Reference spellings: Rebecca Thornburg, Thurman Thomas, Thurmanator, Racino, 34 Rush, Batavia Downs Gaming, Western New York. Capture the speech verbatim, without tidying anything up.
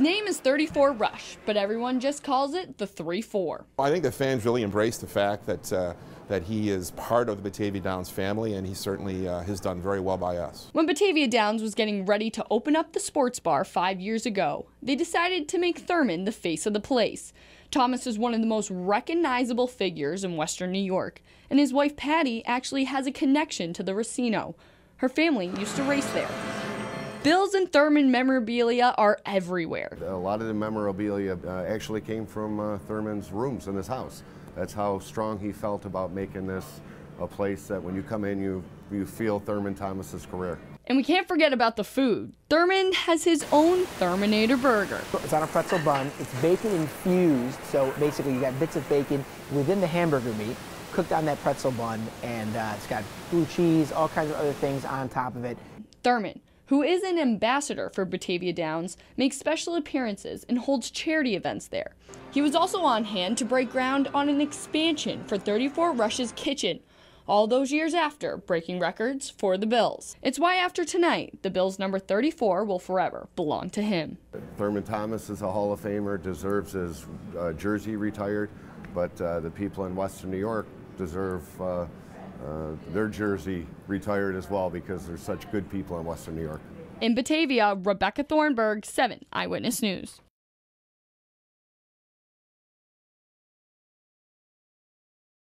name is thirty-four Rush, but everyone just calls it the three four. I think the fans really embrace the fact that uh, that he is part of the Batavia Downs family, and he certainly uh, has done very well by us. When Batavia Downs was getting ready to open up the sports bar five years ago, they decided to make Thurman the face of the place. Thomas is one of the most recognizable figures in Western New York, and his wife Patty actually has a connection to the Racino. Her family used to race there. Bills and Thurman memorabilia are everywhere. A lot of the memorabilia uh, actually came from uh, Thurman's rooms in his house. That's how strong he felt about making this a place that when you come in, you, you feel Thurman Thomas's career. And we can't forget about the food. Thurman has his own Thurmanator burger. It's on a pretzel bun. It's bacon infused, so basically you got bits of bacon within the hamburger meat, cooked on that pretzel bun, and uh, it's got blue cheese, all kinds of other things on top of it. Thurman, who is an ambassador for Batavia Downs, makes special appearances and holds charity events there. He was also on hand to break ground on an expansion for thirty-four Rush's kitchen, all those years after breaking records for the Bills. It's why after tonight, the Bills number thirty-four will forever belong to him. Thurman Thomas is a Hall of Famer, deserves his uh, jersey retired, but uh, the people in Western New York deserve uh, Uh, their jersey retired as well, because there's such good people in Western New York. In Batavia, Rebecca Thornburg, seven Eyewitness News.